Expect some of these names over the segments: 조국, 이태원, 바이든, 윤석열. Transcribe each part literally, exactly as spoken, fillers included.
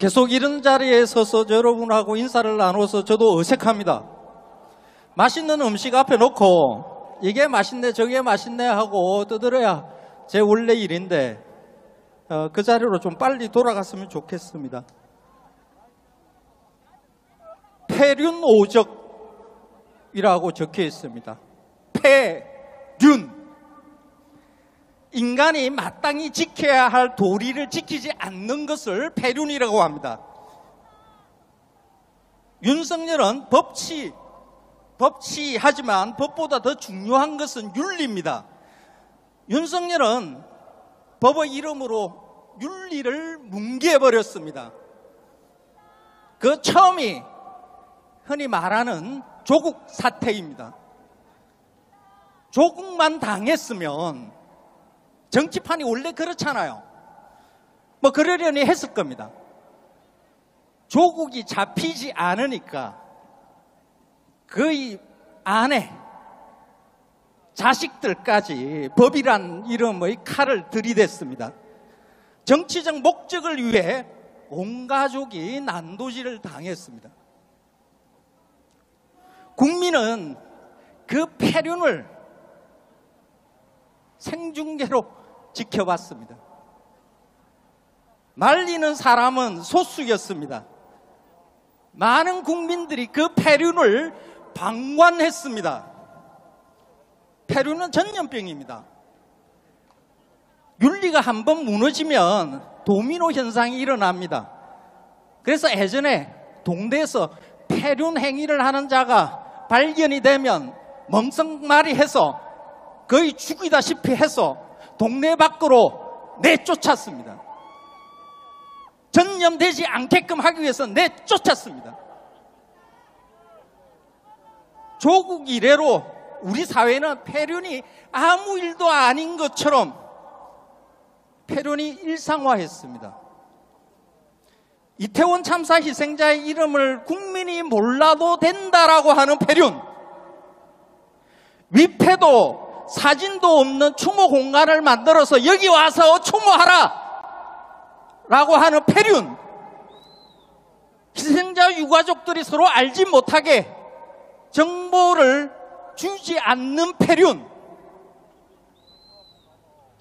계속 이런 자리에 서서 여러분하고 인사를 나눠서 저도 어색합니다. 맛있는 음식 앞에 놓고 이게 맛있네 저게 맛있네 하고 떠들어야 제 원래 일인데 어, 그 자리로 좀 빨리 돌아갔으면 좋겠습니다. 폐륜오적이라고 적혀 있습니다. 폐륜. 인간이 마땅히 지켜야 할 도리를 지키지 않는 것을 폐륜이라고 합니다. 윤석열은 법치, 법치하지만 법보다 더 중요한 것은 윤리입니다. 윤석열은 법의 이름으로 윤리를 뭉개버렸습니다. 그 처음이 흔히 말하는 조국 사태입니다. 조국만 당했으면 정치판이 원래 그렇잖아요. 뭐 그러려니 했을 겁니다. 조국이 잡히지 않으니까 그의 아내, 자식들까지 법이란 이름의 칼을 들이댔습니다. 정치적 목적을 위해 온 가족이 난도질을 당했습니다. 국민은 그 폐륜을 생중계로 지켜봤습니다. 말리는 사람은 소수였습니다. 많은 국민들이 그 폐륜을 방관했습니다. 폐륜은 전염병입니다. 윤리가 한번 무너지면 도미노 현상이 일어납니다. 그래서 예전에 동대에서 폐륜 행위를 하는 자가 발견이 되면 멍석말이 해서 거의 죽이다시피 해서 동네 밖으로 내쫓았습니다. 전염되지 않게끔 하기 위해서 내쫓았습니다. 조국 이래로 우리 사회는 폐륜이 아무 일도 아닌 것처럼 폐륜이 일상화했습니다. 이태원 참사 희생자의 이름을 국민이 몰라도 된다라고 하는 폐륜. 위패도 사진도 없는 추모 공간을 만들어서 여기 와서 추모하라! 라고 하는 폐륜. 희생자 유가족들이 서로 알지 못하게 정보를 주지 않는 폐륜.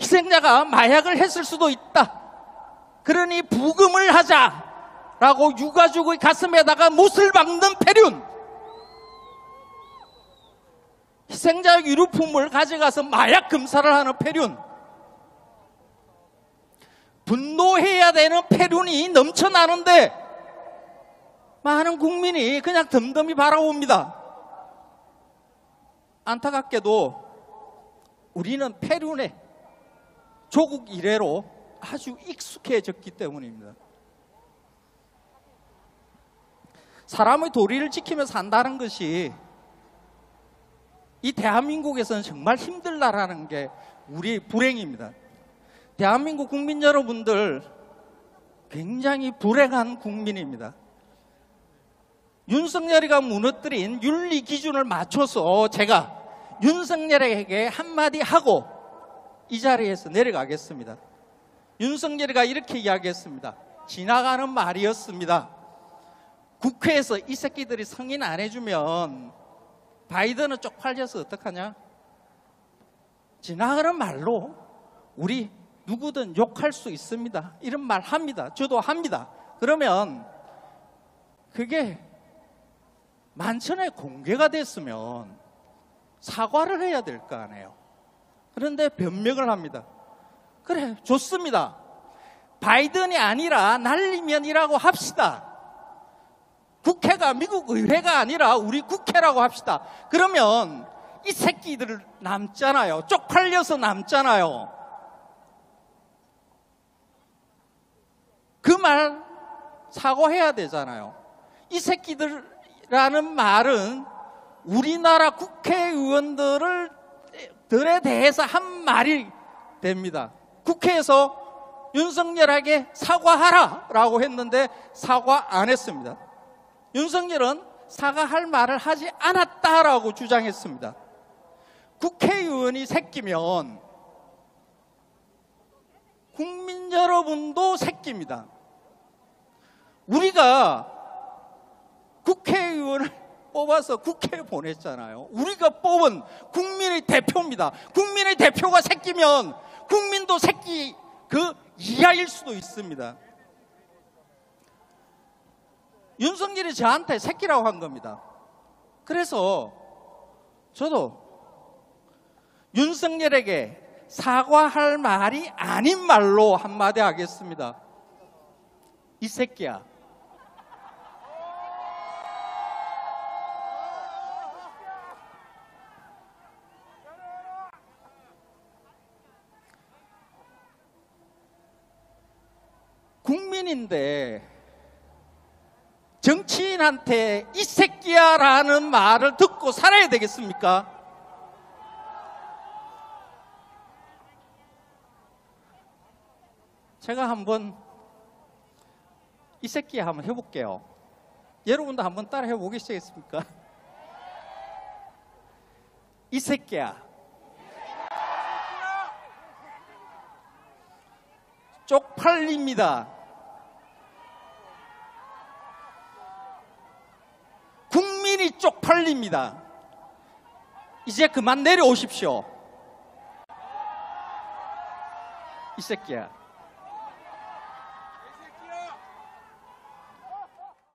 희생자가 마약을 했을 수도 있다. 그러니 부금을 하자! 라고 유가족의 가슴에다가 못을 박는 폐륜. 희생자 유류품을 가져가서 마약 검사를 하는 폐륜. 분노해야 되는 폐륜이 넘쳐나는데 많은 국민이 그냥 덤덤히 바라봅니다. 안타깝게도 우리는 폐륜에 조국 이래로 아주 익숙해졌기 때문입니다. 사람의 도리를 지키며 산다는 것이 이 대한민국에서는 정말 힘들다라는 게 우리의 불행입니다. 대한민국 국민 여러분들 굉장히 불행한 국민입니다. 윤석열이가 무너뜨린 윤리 기준을 맞춰서 제가 윤석열에게 한마디 하고 이 자리에서 내려가겠습니다. 윤석열이가 이렇게 이야기했습니다. 지나가는 말이었습니다. 국회에서 이 새끼들이 승인 안 해주면 바이든은 쪽팔려서 어떡하냐? 지나가는 말로 우리 누구든 욕할 수 있습니다. 이런 말 합니다. 저도 합니다. 그러면 그게 만천에 공개가 됐으면 사과를 해야 될 거 아니에요. 그런데 변명을 합니다. 그래, 좋습니다. 바이든이 아니라 날리면이라고 합시다. 국회가 미국 의회가 아니라 우리 국회라고 합시다. 그러면 이 새끼들 남잖아요. 쪽팔려서 남잖아요. 그 말 사과해야 되잖아요. 이 새끼들이라는 말은 우리나라 국회의원들에 대해서 한 말이 됩니다. 국회에서 윤석열에게 사과하라 라고 했는데 사과 안 했습니다. 윤석열은 사과할 말을 하지 않았다라고 주장했습니다. 국회의원이 새끼면 국민 여러분도 새끼입니다. 우리가 국회의원을 뽑아서 국회에 보냈잖아요. 우리가 뽑은 국민의 대표입니다. 국민의 대표가 새끼면 국민도 새끼 그 이하일 수도 있습니다. 윤석열이 저한테 새끼라고 한 겁니다. 그래서 저도 윤석열에게 사과할 말이 아닌 말로 한마디 하겠습니다. 이 새끼야. 국민인데 정치인한테 이 새끼야라는 말을 듣고 살아야 되겠습니까? 제가 한번 이 새끼야 한번 해볼게요. 여러분도 한번 따라 해보시겠습니까? 이 새끼야. 쪽팔립니다. 국민이 쪽팔립니다. 이제 그만 내려오십시오. 이 새끼야.